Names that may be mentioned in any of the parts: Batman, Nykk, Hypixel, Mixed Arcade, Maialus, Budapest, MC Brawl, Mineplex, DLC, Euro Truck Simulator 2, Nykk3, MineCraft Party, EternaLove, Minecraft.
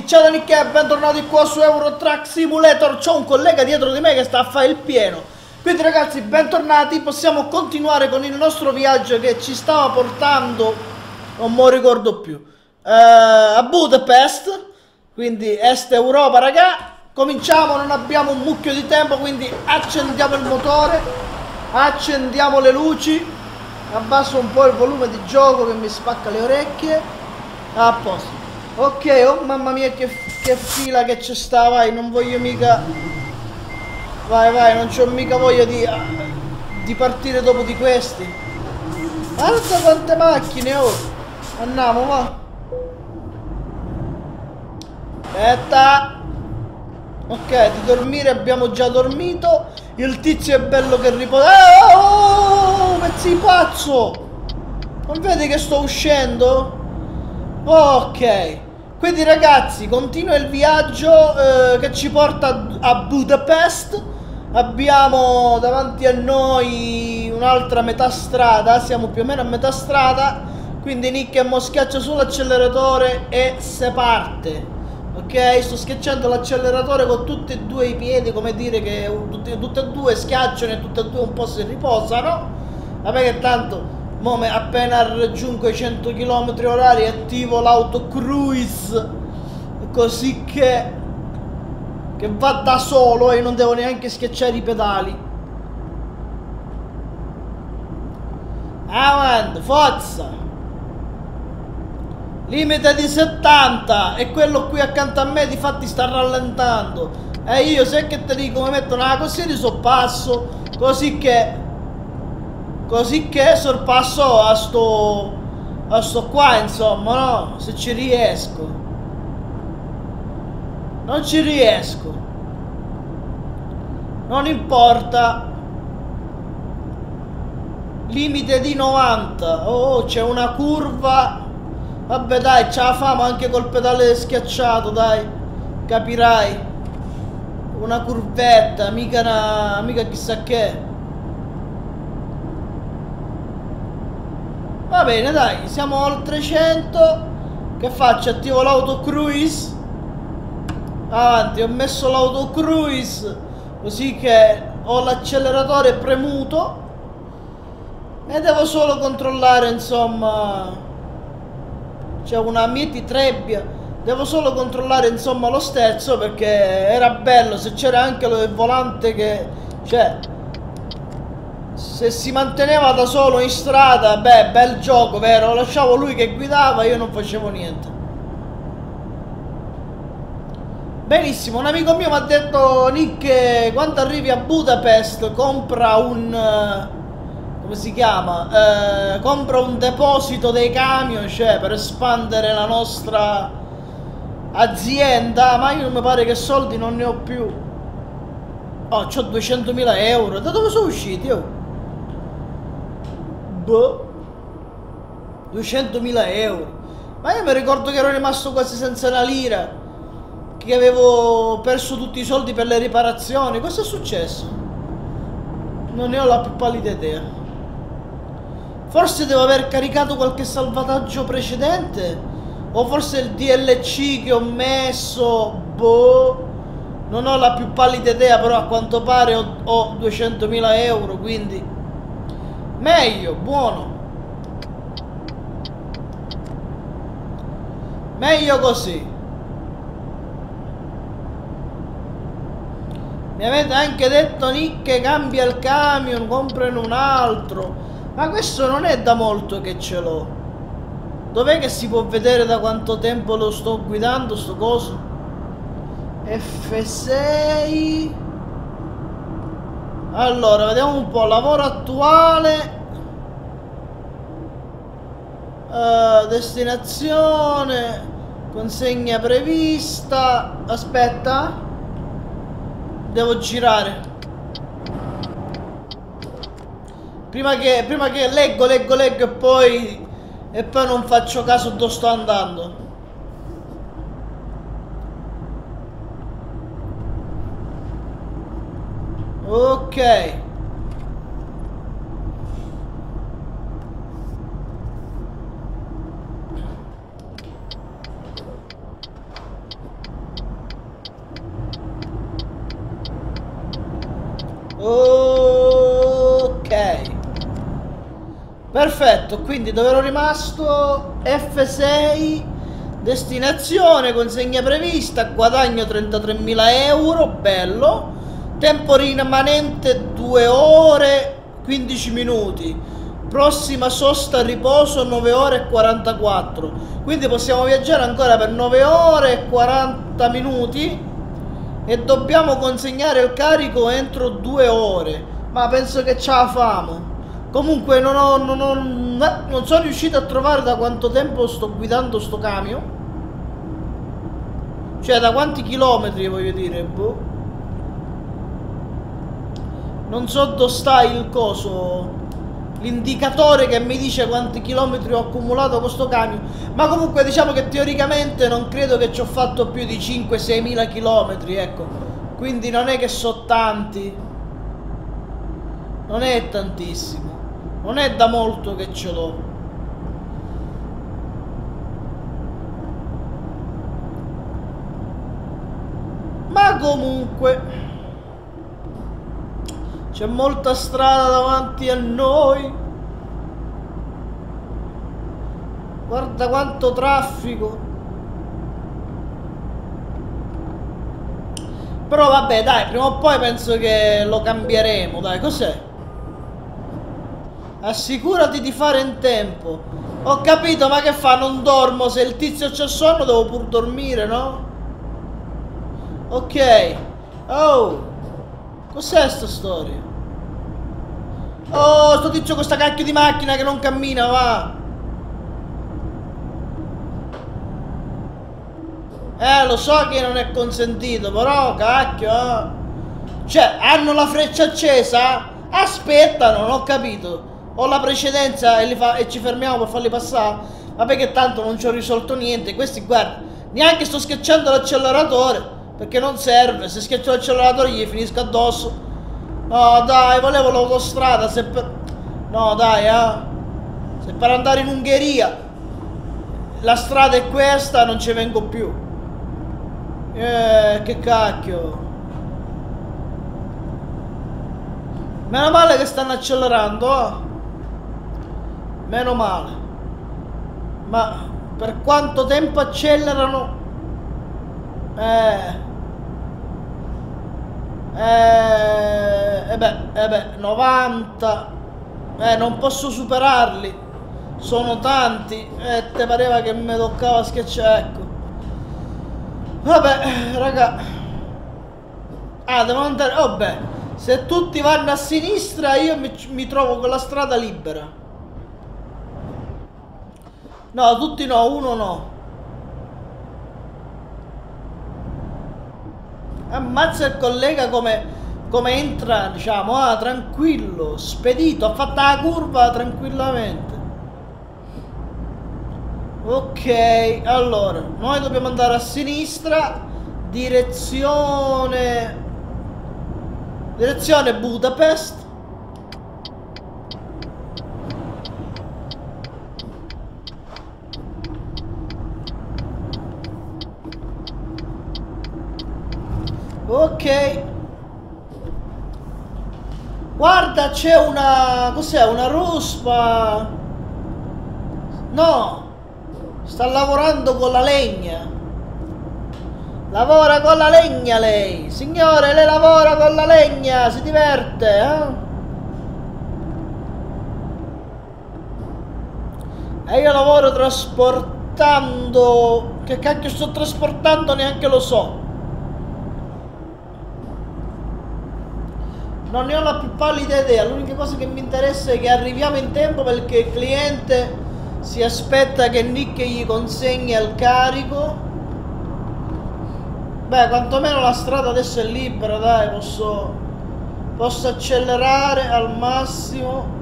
ragazzi, ciao da Nykk e bentornati qua su Euro Truck Simulator. C'ho un collega dietro di me che sta a fare il pieno. Quindi ragazzi, bentornati, possiamo continuare con il nostro viaggio che ci stava portando, non me lo ricordo più, a Budapest, quindi Est Europa raga. Cominciamo, non abbiamo un mucchio di tempo, quindi accendiamo il motore, accendiamo le luci, abbasso un po' il volume di gioco che mi spacca le orecchie. A posto. Ok, oh mamma mia che fila che c'è sta, vai, non voglio mica... Vai, non c'ho mica voglia di partire dopo di questi. Guarda quante macchine, oh! Andiamo, va! Aspetta! Ok, di dormire abbiamo già dormito. Il tizio è bello che riposa. Oh, pezzi di pazzo! Non vedi che sto uscendo? Ok, quindi ragazzi continua il viaggio che ci porta a Budapest. Abbiamo davanti a noi un'altra metà strada, siamo più o meno a metà strada, quindi Nykk mo schiaccia sull'acceleratore e se parte. Ok, sto schiacciando l'acceleratore con tutti e due i piedi, come dire che tutte e due schiacciano e tutte e due un po' si riposano. Vabbè che tanto... Mome, appena raggiungo i 100 km/h attivo l'auto cruise, così che va da solo e non devo neanche schiacciare i pedali. Avanti, forza! Limite di 70 e quello qui accanto a me di fatti sta rallentando. E io sai che te dico, mi metto una così di soppasso, così che sorpasso a sto qua, insomma, no? Se ci riesco. Non ci riesco. Non importa. Limite di 90. Oh, c'è una curva. Vabbè dai, ce la famo anche col pedale schiacciato, dai. Capirai. Una curvetta, mica chissà che. Va bene dai, siamo oltre 100. Che faccio? Attivo l'auto cruise. Avanti, ho messo l'auto cruise, così che ho l'acceleratore premuto e devo solo controllare, insomma. C'è una miti trebbia. Devo solo controllare, insomma, lo sterzo, perché era bello se c'era anche il volante che... Cioè, se si manteneva da solo in strada, beh, bel gioco, vero? Lasciavo lui che guidava, io non facevo niente. Benissimo, un amico mio mi ha detto: Nykk, quando arrivi a Budapest compra un... come si chiama? Compra un deposito dei camion, cioè, per espandere la nostra azienda. Ma io mi pare che soldi non ne ho più. Oh, c'ho 200.000 euro. Da dove sono usciti, oh? 200.000 euro. Ma io mi ricordo che ero rimasto quasi senza una lira, che avevo perso tutti i soldi per le riparazioni. Cosa è successo? Non ne ho la più pallida idea. Forse devo aver caricato qualche salvataggio precedente, o forse il DLC che ho messo. Non ho la più pallida idea, però a quanto pare ho 200.000 euro, quindi meglio, buono. Meglio così. Mi avete anche detto: Nykk, cambia il camion, comprano un altro. Ma questo non è da molto che ce l'ho. Dov'è che si può vedere da quanto tempo lo sto guidando sto coso? F6. Allora, vediamo un po', lavoro attuale, destinazione, consegna prevista, aspetta, devo girare, prima che leggo e poi non faccio caso dove sto andando. Ok, Ok, perfetto, quindi dove ero rimasto? F6, destinazione, consegna prevista, guadagno 33.000 euro, bello. Tempo rimanente 2 ore 15 minuti. Prossima sosta a riposo 9 ore e 44. Quindi possiamo viaggiare ancora per 9 ore e 40 minuti e dobbiamo consegnare il carico entro 2 ore. Ma penso che ce la famo. Comunque non sono riuscito a trovare da quanto tempo sto guidando sto camion. Cioè da quanti chilometri, voglio dire, boh. Non so dove sta il coso, l'indicatore che mi dice quanti chilometri ho accumulato con sto camion. Ma comunque diciamo che teoricamente non credo che ci ho fatto più di 5-6.000 chilometri, ecco. Quindi non è che so tanti, non è tantissimo, non è da molto che ce l'ho. Ma comunque c'è molta strada davanti a noi. Guarda quanto traffico. Però vabbè, dai, prima o poi penso che lo cambieremo, dai, cos'è? Assicurati di fare in tempo. Ho capito, ma che fa? Non dormo? Se il tizio c'ha sonno devo pur dormire, no? Ok. Oh, cos'è sta storia? Oh, sto tizio con sta cacchio di macchina che non cammina, va! Lo so che non è consentito, però cacchio, eh. Cioè, hanno la freccia accesa? Aspettano, non ho capito. Ho la precedenza e, ci fermiamo per farli passare? Vabbè, che tanto non ci ho risolto niente. Questi, guarda, neanche sto schiacciando l'acceleratore, perché non serve. Se schiaccio l'acceleratore gli finisco addosso. No dai, volevo l'autostrada. Se per... no dai, se per andare in Ungheria la strada è questa, non ci vengo più. Che cacchio. Meno male che stanno accelerando, meno male. Ma per quanto tempo accelerano? E beh, 90. Non posso superarli, sono tanti. Te pareva che mi toccava schiacciare, ecco. Vabbè, raga. Devo andare. Vabbè, se tutti vanno a sinistra io mi trovo con la strada libera. No, tutti no, uno no. Ammazza il collega come entra, diciamo, tranquillo, spedito, ha fatto la curva tranquillamente. Ok, allora, noi dobbiamo andare a sinistra, direzione Budapest. Ok, guarda, c'è una... cos'è? Una ruspa? No, sta lavorando con la legna. Lavora con la legna lei. Signore, lei lavora con la legna. Si diverte, eh? E io lavoro trasportando... che cacchio sto trasportando? Neanche lo so. Non ne ho la più pallida idea. L'unica cosa che mi interessa è che arriviamo in tempo, perché il cliente si aspetta che Nykk gli consegna il carico. Beh, quantomeno la strada adesso è libera, dai, posso accelerare al massimo.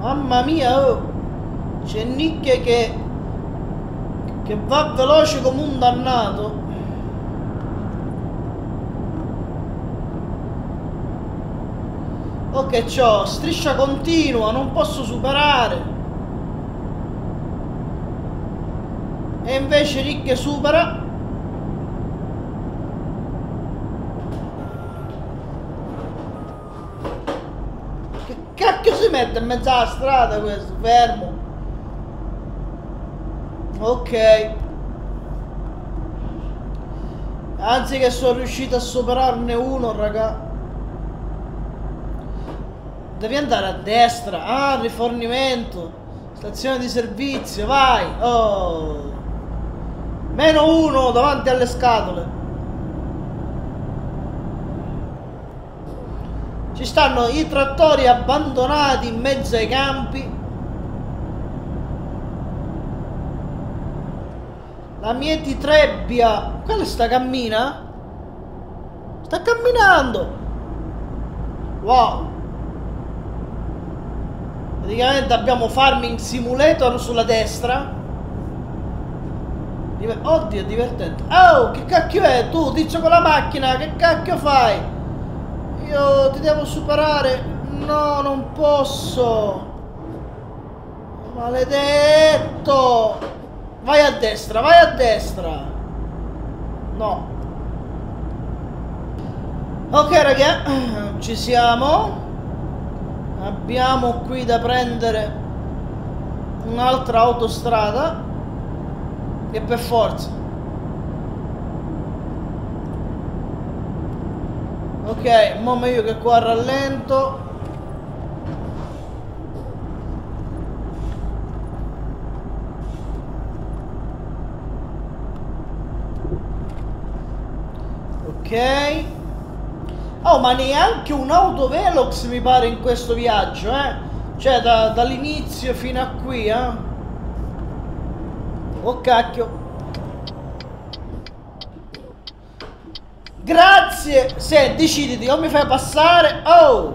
Mamma mia, oh. C'è Nykk che va veloce come un dannato. Oh, che c'ho? Striscia continua, non posso superare. E invece Nykk supera. Che cacchio si mette in mezzo alla strada questo? Fermo. Ok. Anzi che sono riuscito a superarne uno, raga. Devi andare a destra. Ah, rifornimento. Stazione di servizio, vai. Oh. Meno uno davanti alle scatole. Ci stanno i trattori abbandonati in mezzo ai campi. La mieti trebbia. Quella sta cammina? Sta camminando. Wow. Praticamente abbiamo Farming Simulator sulla destra. Oddio, è divertente. Oh, che cacchio è? Tu, tizio con la macchina, che cacchio fai? Io ti devo superare. No, non posso. Maledetto. Vai a destra, vai a destra. No. Ok, raga, ci siamo. Abbiamo qui da prendere un'altra autostrada. E per forza. Ok, mo meglio che qua rallento. Ok. Oh, ma neanche un'autovelox mi pare in questo viaggio, eh. Cioè dall'inizio fino a qui, eh. Oh cacchio. Grazie. Se deciditi o mi fai passare. Oh.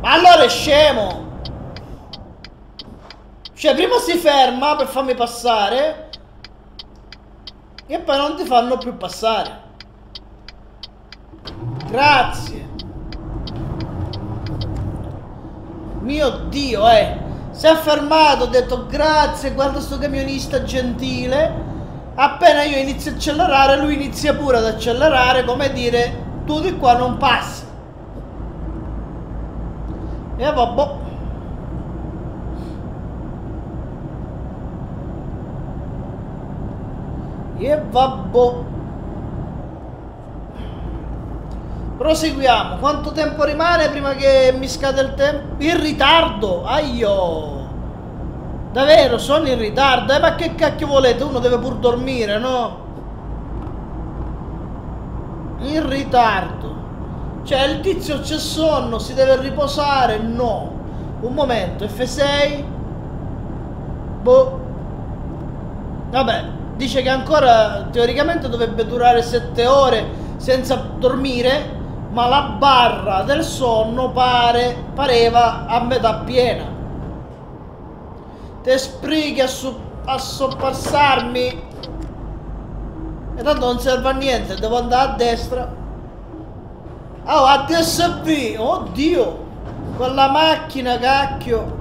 Ma allora è scemo. Cioè prima si ferma per farmi passare e poi non ti fanno più passare. Grazie. Mio Dio, eh. Si è fermato, ho detto grazie, guarda sto camionista gentile. Appena io inizio a accelerare, lui inizia pure ad accelerare, come dire, tu di qua non passi. E vabbè. E vabbè. Proseguiamo. Quanto tempo rimane prima che mi scade il tempo? In ritardo. Aio. Davvero sono in ritardo. Ma che cacchio volete? Uno deve pur dormire, no? In ritardo. Cioè il tizio c'è sonno, si deve riposare. No. Un momento. F6. Boh. Vabbè. Dice che ancora teoricamente dovrebbe durare 7 ore senza dormire, ma la barra del sonno pareva a metà piena. Te sprighi a soppassarmi. E tanto non serve a niente, devo andare a destra. Oh, a DSV, oddio! Quella macchina, cacchio!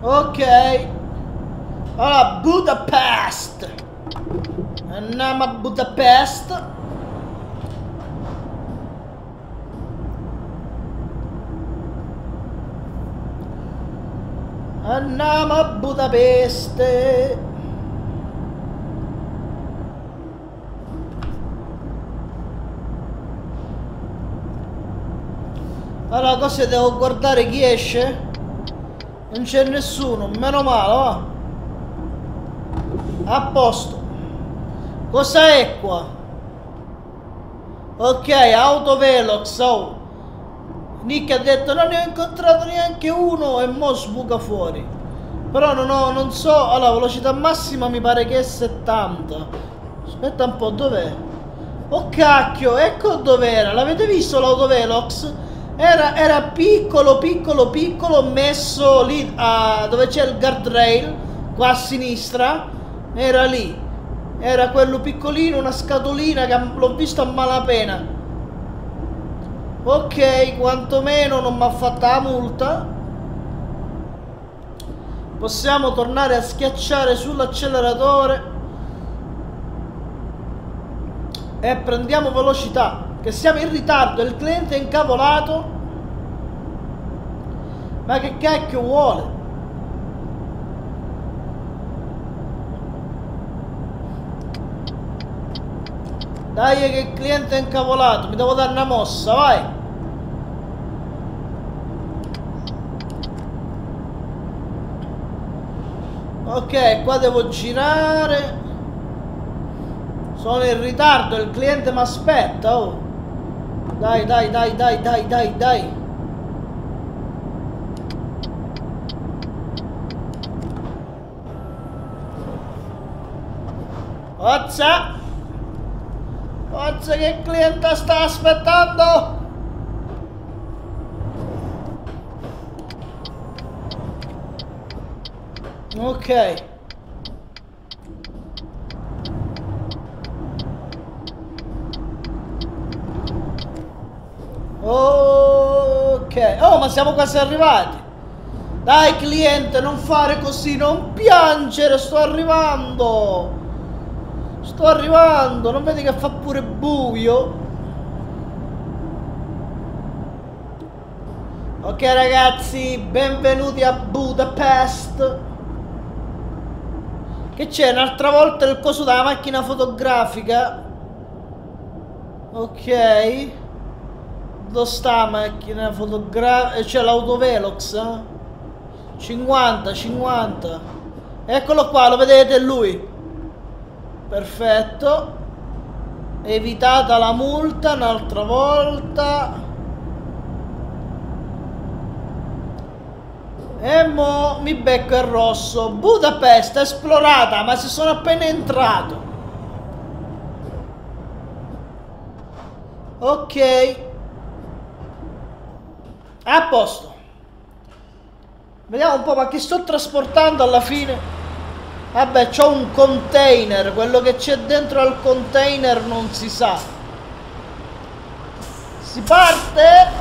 Ok. Allora, Budapest. Andiamo a Budapest. Andiamo a Budapest. Allora, cosa devo guardare chi esce? Non c'è nessuno, meno male, va. A posto. Cosa è qua? Ok, autovelox. Oh. Nykk ha detto non ne ho incontrato neanche uno e mo sbuca fuori. Però non so. Allora, velocità massima mi pare che è 70. Aspetta un po', dov'è? Oh cacchio, ecco dov'era. L'avete visto l'autovelox? Era piccolo, piccolo, piccolo, messo lì dove c'è il guardrail, qua a sinistra, era lì. Era quello piccolino, una scatolina che l'ho visto a malapena. Ok, quantomeno non mi ha fatta la multa. Possiamo tornare a schiacciare sull'acceleratore e prendiamo velocità, che siamo in ritardo, il cliente è incavolato. Ma che cacchio vuole? Dai che il cliente è incavolato, mi devo dare una mossa, vai! Ok, qua devo girare. Sono in ritardo, il cliente mi aspetta, oh! Dai, dai, dai, dai, dai, dai, dai! Forza! Forza che il cliente sta aspettando! Ok. Ok. Oh, ma siamo quasi arrivati. Dai cliente, non fare così, non piangere, sto arrivando. Sto arrivando, non vedi che fa pure buio? Ok ragazzi, benvenuti a Budapest. Che c'è? Un'altra volta il coso della macchina fotografica. Ok. Dove sta macchina fotografica? C'è l'autovelox, eh? 50, 50. Eccolo qua, lo vedete lui. Perfetto, evitata la multa un'altra volta. E mo mi becco il rosso. Budapest esplorata, ma si sono appena entrato. Ok, a posto. Vediamo un po', ma che sto trasportando alla fine? Vabbè, c'ho un container, quello che c'è dentro al container non si sa. Si parte!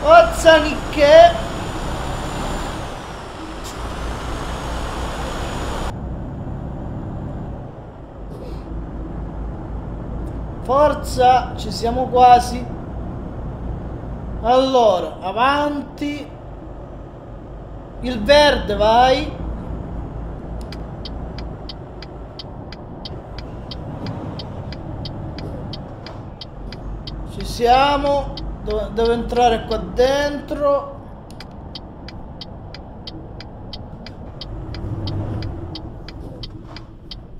Forza Nykk3! Forza, ci siamo quasi. Allora, avanti. Il verde, vai. Ci siamo. Devo entrare qua dentro.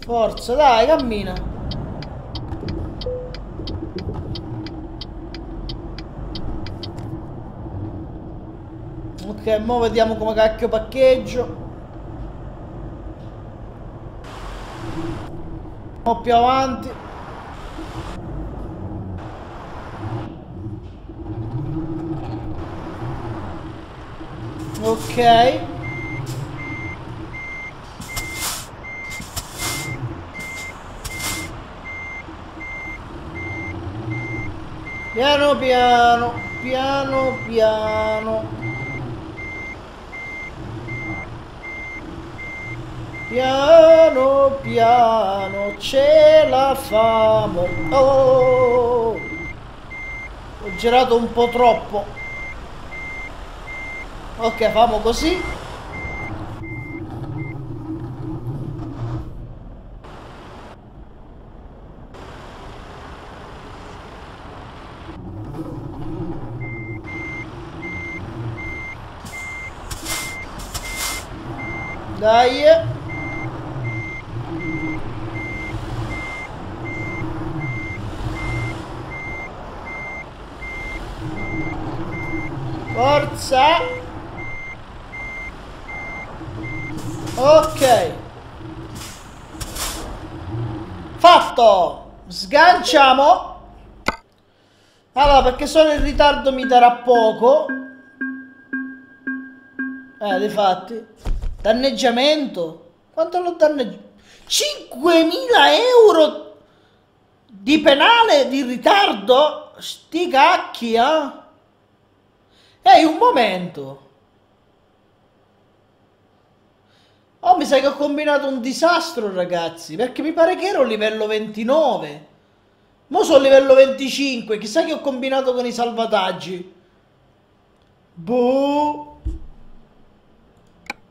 Forza, dai, cammina. Ok, mo vediamo come cacchio parcheggio. Un po' più avanti. Ok. Piano piano, piano piano. Piano piano ce la famo. Oh, ho girato un po' troppo. Ok, famo così. Dai. Forza! Ok! Fatto! Sganciamo! Allora, perché sono in ritardo mi darà poco. Dei fatti. Danneggiamento. Quanto l'ho danneggiato? 5.000 euro di penale di ritardo? Sti cacchi, eh? Ehi, un momento. Oh, mi sa che ho combinato un disastro, ragazzi, perché mi pare che ero livello 29. Mo sono livello 25, chissà che ho combinato con i salvataggi. Boh.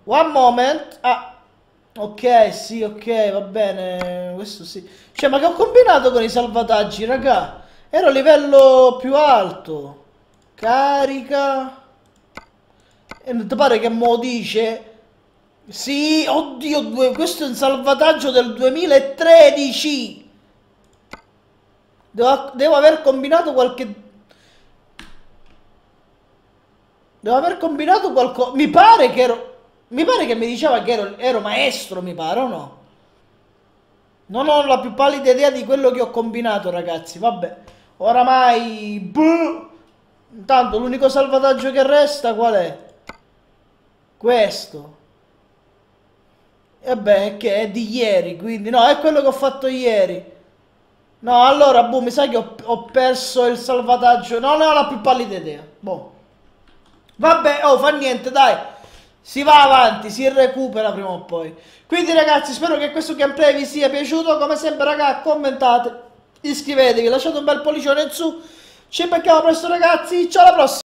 One moment. Ah, ok, sì, ok, va bene, questo sì. Cioè, ma che ho combinato con i salvataggi, raga? Ero livello più alto. Carica. E non ti pare che mo dice... Sì, oddio, questo è un salvataggio del 2013. Devo aver combinato qualche... Devo aver combinato qualcosa... Mi pare che ero... Mi pare che mi diceva che ero maestro, mi pare, o no? Non ho la più pallida idea di quello che ho combinato, ragazzi, vabbè. Oramai... Buh! Intanto l'unico salvataggio che resta qual è? Questo. E beh, che è di ieri, quindi... No, è quello che ho fatto ieri. No, allora, boh, mi sa che ho perso il salvataggio. No, non ho la più pallida idea. Boh. Vabbè, oh, fa niente, dai. Si va avanti, si recupera prima o poi. Quindi, ragazzi, spero che questo gameplay vi sia piaciuto. Come sempre, raga, commentate, iscrivetevi, lasciate un bel pollicione in su. Ci becchiamo presto, ragazzi. Ciao, alla prossima.